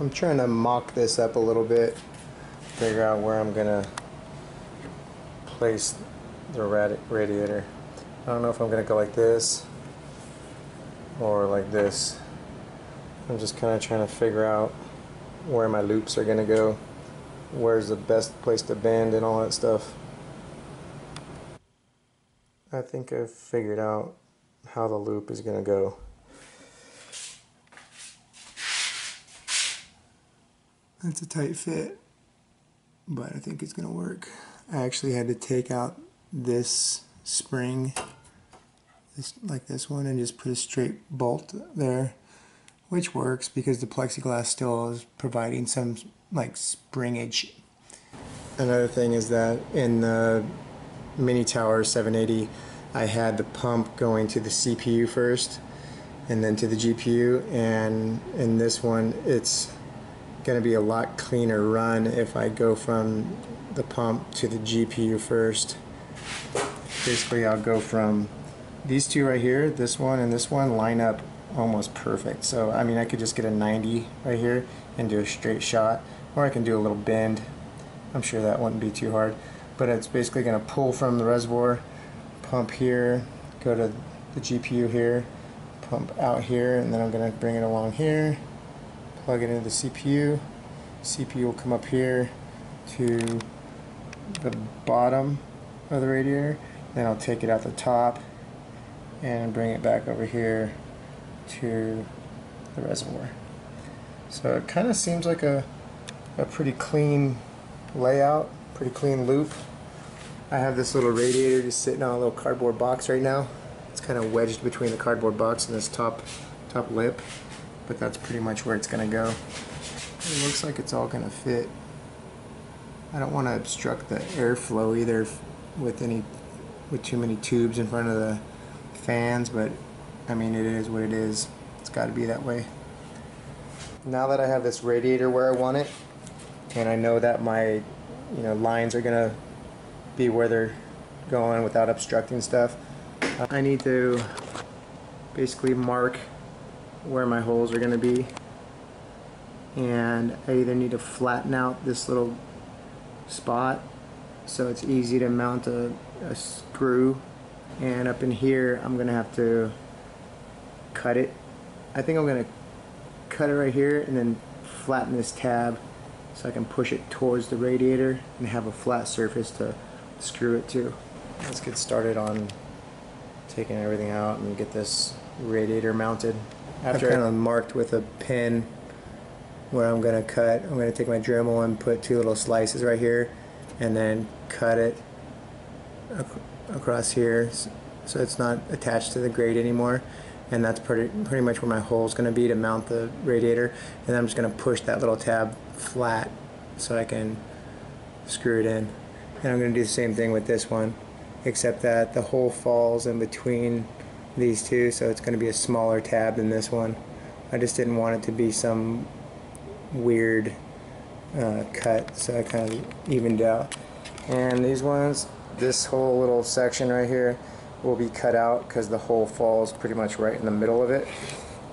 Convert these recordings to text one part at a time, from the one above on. I'm trying to mock this up a little bit, figure out where I'm gonna place the radiator. I don't know if I'm gonna go like this or like this. I'm just kind of trying to figure out where my loops are gonna go, where's the best place to bend and all that stuff. I think I've figured out how the loop is gonna go. That's a tight fit, but I think it's gonna work. I actually had to take out this spring, like this one, and just put a straight bolt there, which works because the plexiglass still is providing some like springage. Another thing is that in the Mini Tower 780, I had the pump going to the CPU first and then to the GPU, and in this one it's going to be a lot cleaner run if I go from the pump to the GPU first. Basically I'll go from these two right here, this one and this one line up almost perfect. So I mean I could just get a 90 right here and do a straight shot, or I can do a little bend. I'm sure that wouldn't be too hard. But it's basically going to pull from the reservoir, pump here, go to the GPU here, pump out here, and then I'm going to bring it along here, plug it into the CPU. CPU will come up here to the bottom of the radiator, then I'll take it out the top and bring it back over here to the reservoir. So it kind of seems like a pretty clean layout. Pretty clean loop. I have this little radiator just sitting on a little cardboard box right now. It's kind of wedged between the cardboard box and this top lip, but that's pretty much where it's going to go. It looks like it's all going to fit. I don't want to obstruct the airflow either with too many tubes in front of the fans, but I mean it is what it is. It's got to be that way. Now that I have this radiator where I want it, and I know that my lines are gonna be where they're going without obstructing stuff, I need to basically mark where my holes are gonna be, and I either need to flatten out this little spot so it's easy to mount a screw, and up in here I'm gonna have to cut it. I think I'm gonna cut it right here and then flatten this tab so I can push it towards the radiator and have a flat surface to screw it to. Let's get started on taking everything out and get this radiator mounted. After I kind of marked with a pin where I'm going to cut, I'm going to take my Dremel and put two little slices right here and then cut it across here so it's not attached to the grate anymore. And that's pretty much where my hole is going to be to mount the radiator. And I'm just going to push that little tab flat so I can screw it in. And I'm going to do the same thing with this one, except that the hole falls in between these two, so it's going to be a smaller tab than this one. I just didn't want it to be some weird cut, so I kind of evened out. And these ones, this whole little section right here will be cut out because the hole falls pretty much right in the middle of it.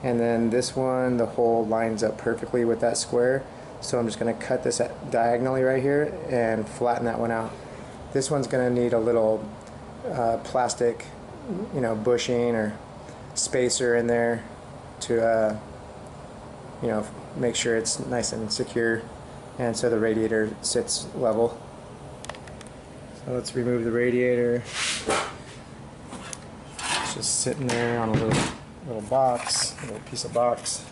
And then this one, the hole lines up perfectly with that square, so I'm just going to cut this diagonally right here and flatten that one out. This one's going to need a little plastic bushing or spacer in there to make sure it's nice and secure, and so the radiator sits level. So let's remove the radiator. Just sitting there on a little box, a little piece of box.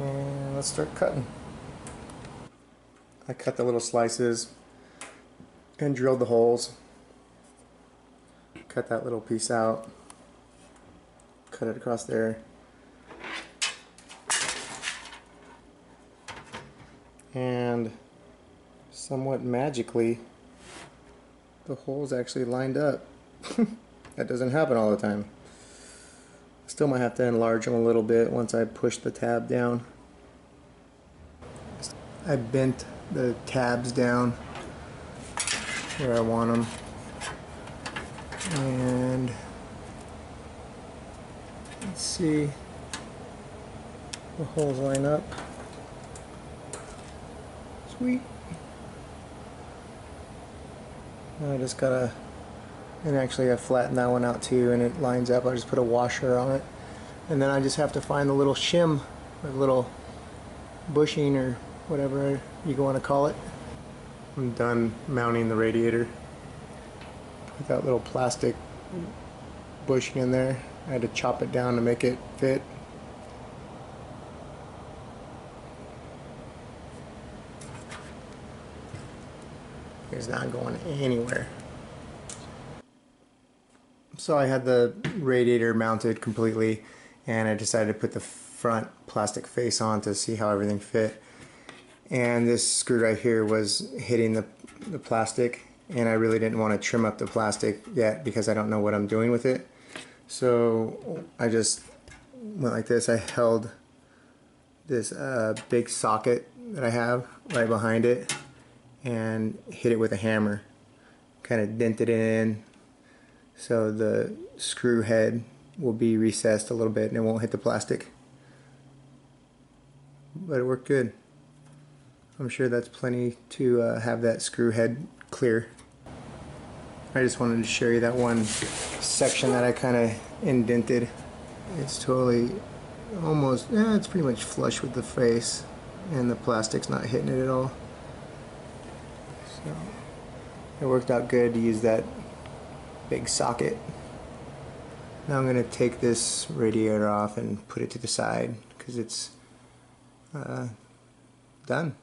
And let's start cutting. I cut the little slices and drilled the holes. Cut that little piece out. Cut it across there. And somewhat magically, the holes actually lined up. That doesn't happen all the time. Still might have to enlarge them a little bit once I push the tab down. I bent the tabs down where I want them, and let's see, The holes line up. Sweet. Now I just gotta, and actually I flattened that one out too and it lines up. I just put a washer on it. And then I just have to find the little shim, or little bushing or whatever you want to call it. I'm done mounting the radiator. Put that little plastic bushing in there. I had to chop it down to make it fit. It's not going anywhere. So I had the radiator mounted completely and I decided to put the front plastic face on to see how everything fit. And this screw right here was hitting the plastic, and I really didn't want to trim up the plastic yet because I don't know what I'm doing with it. So I just went like this. I held this big socket that I have right behind it and hit it with a hammer. Kind of dented it in so the screw head will be recessed a little bit and it won't hit the plastic. But it worked good. I'm sure that's plenty to have that screw head clear. I just wanted to show you that one section that I kind of indented. It's totally almost, it's pretty much flush with the face and the plastic's not hitting it at all. So it worked out good to use that big socket. Now I'm going to take this radiator off and put it to the side because it's done.